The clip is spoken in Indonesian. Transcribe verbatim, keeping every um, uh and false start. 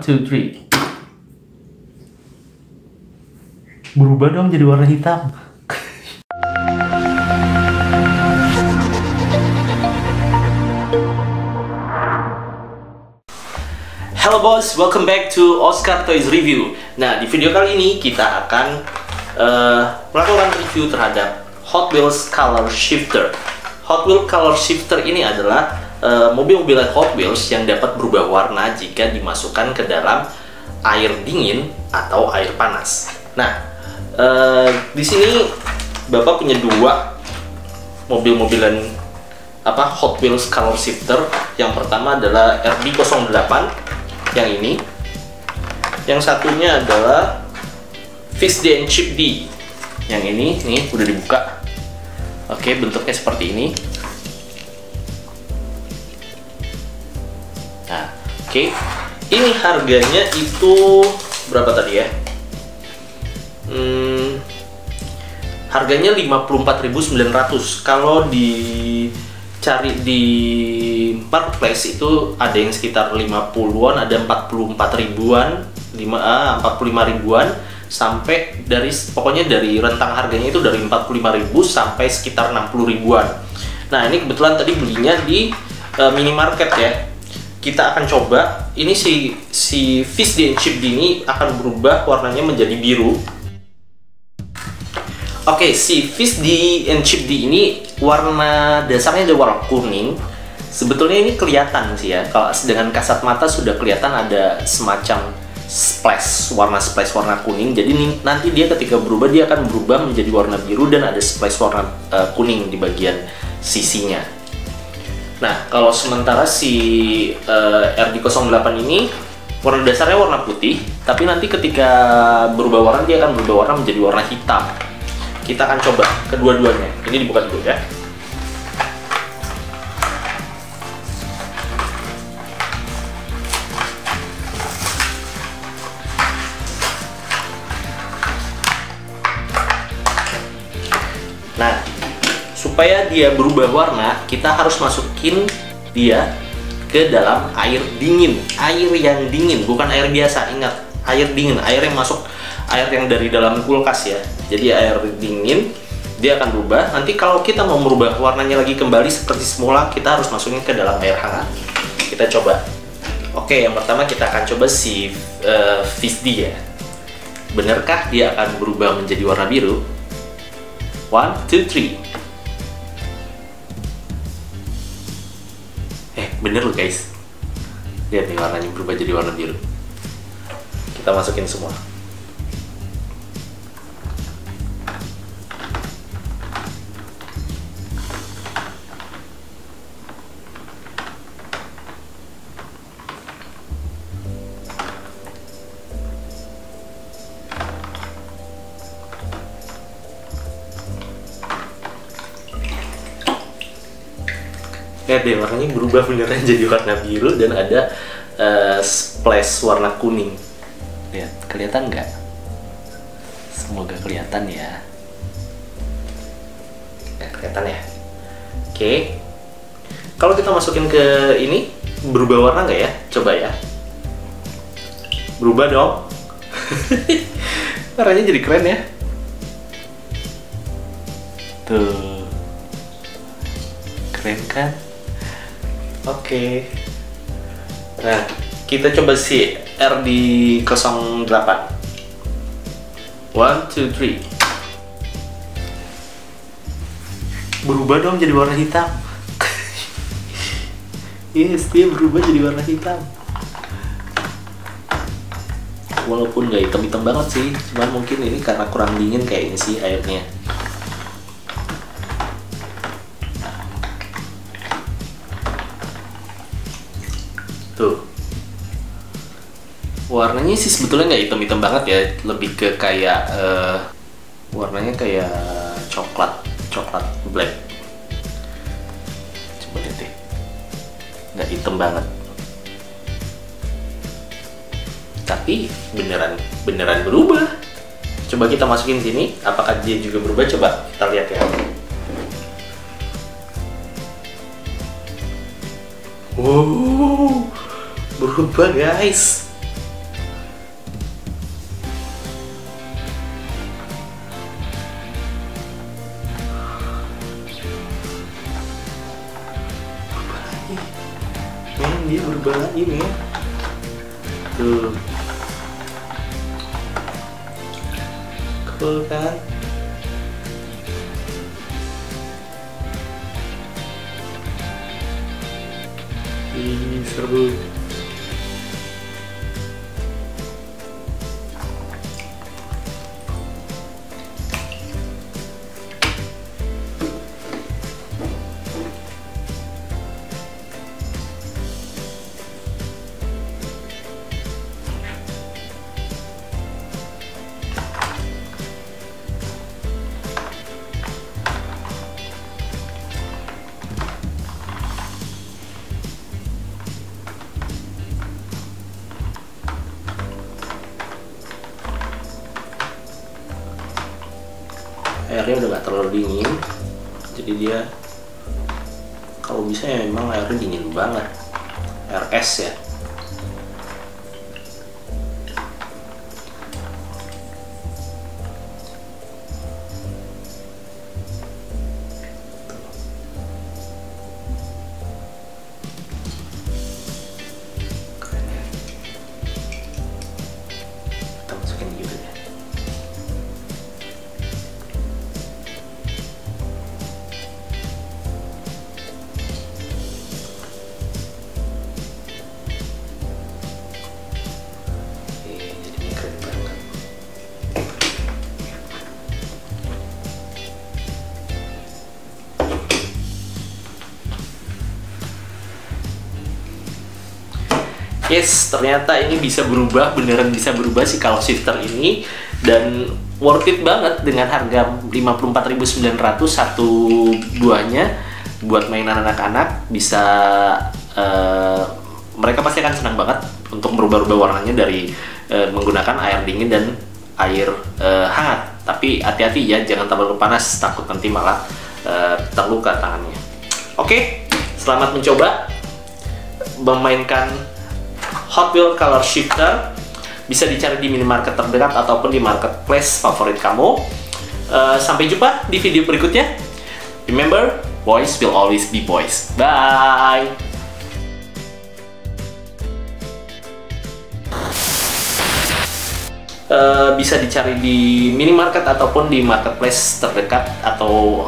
two, three. Berubah dong jadi warna hitam. Halo bos, welcome back to Oscar Toys Review. Nah, di video kali ini kita akan uh, melakukan review terhadap Hot Wheels Color Shifter. Hot Wheels Color Shifter ini adalah Uh, mobil-mobilan Hot Wheels yang dapat berubah warna jika dimasukkan ke dalam air dingin atau air panas. Nah, uh, di sini Bapak punya dua mobil-mobilan apa Hot Wheels Color Shifter. Yang pertama adalah R B nol delapan yang ini. Yang satunya adalah Fish'd and Chip'd. Yang ini nih udah dibuka. Oke, bentuknya seperti ini. Nah, oke, okay. Ini harganya itu berapa tadi ya? Hmm, harganya lima puluh empat ribu sembilan ratus. Kalau dicari di marketplace itu ada yang sekitar lima puluhan, ada empat puluh empat ribuan, lima, ah, empat puluh lima ribuan sampai dari pokoknya dari rentang harganya itu dari empat puluh lima ribu sampai sekitar enam puluh ribuan. Nah, ini kebetulan tadi belinya di uh, minimarket ya. Kita akan coba ini si si Fish'd and Chip'd ini akan berubah warnanya menjadi biru. Oke, okay, si Fish'd and Chip'd ini warna dasarnya ada warna kuning. Sebetulnya ini kelihatan sih ya, kalau dengan kasat mata sudah kelihatan ada semacam splash, warna splash warna kuning. Jadi ini, nanti dia ketika berubah dia akan berubah menjadi warna biru dan ada splash warna uh, kuning di bagian sisinya. Nah, kalau sementara si uh, R D nol delapan ini warna dasarnya warna putih, tapi nanti ketika berubah warna dia akan berubah warna menjadi warna hitam. Kita akan coba kedua-duanya. Ini dibuka dulu ya. Nah, supaya dia berubah warna, kita harus masukin dia ke dalam air dingin. Air yang dingin, bukan air biasa, ingat. Air dingin, air yang masuk, air yang dari dalam kulkas ya. Jadi air dingin, dia akan berubah. Nanti kalau kita mau merubah warnanya lagi kembali seperti semula, kita harus masukin ke dalam air hangat. Kita coba. Oke, yang pertama kita akan coba si uh, Fish'd ya. Benarkah dia akan berubah menjadi warna biru? One, two, three. Bener loh guys, lihat nih warnanya berubah jadi warna biru. Kita masukin semua. Lihat deh, warnanya berubah beneran jadi warna biru dan ada uh, splash warna kuning. Lihat, kelihatan nggak? Semoga kelihatan ya. Nah, kelihatan ya. Oke, okay. Kalau kita masukin ke ini, berubah warna nggak ya? Coba ya. Berubah dong. Warnanya jadi keren ya. Tuh, keren kan? Oke, okay. Nah, kita coba si R D nol delapan. one, two, three. Berubah dong jadi warna hitam. Yes, dia berubah jadi warna hitam. Walaupun nggak hitam-hitam banget sih, cuman mungkin ini karena kurang dingin kayaknya sih airnya. Tuh, warnanya sih sebetulnya nggak hitam-hitam banget ya, lebih ke kayak uh, warnanya kayak coklat, coklat black. Coba lihat deh, nggak hitam banget. Tapi beneran, beneran berubah. Coba kita masukin sini, apakah dia juga berubah? Coba kita lihat ya. Wow, berubah guys. berubah ini tuh, cool kan? Ini seru. Airnya udah nggak terlalu dingin, jadi dia kalau bisa ya memang airnya dingin banget, air es ya. Yes, ternyata ini bisa berubah, beneran bisa berubah si color shifter ini, dan worth it banget dengan harga lima puluh empat ribu sembilan ratus satu buahnya buat mainan anak-anak. Bisa uh, mereka pasti akan senang banget untuk merubah-ubah warnanya dari uh, menggunakan air dingin dan air uh, hangat. Tapi hati-hati ya, jangan terlalu panas, takut nanti malah uh, terluka tangannya. Oke, selamat mencoba memainkan Hot Wheels Color Shifter. Bisa dicari di minimarket terdekat ataupun di marketplace favorit kamu. Uh, sampai jumpa di video berikutnya. Remember, boys will always be boys. Bye! Uh, bisa dicari di minimarket ataupun di marketplace terdekat atau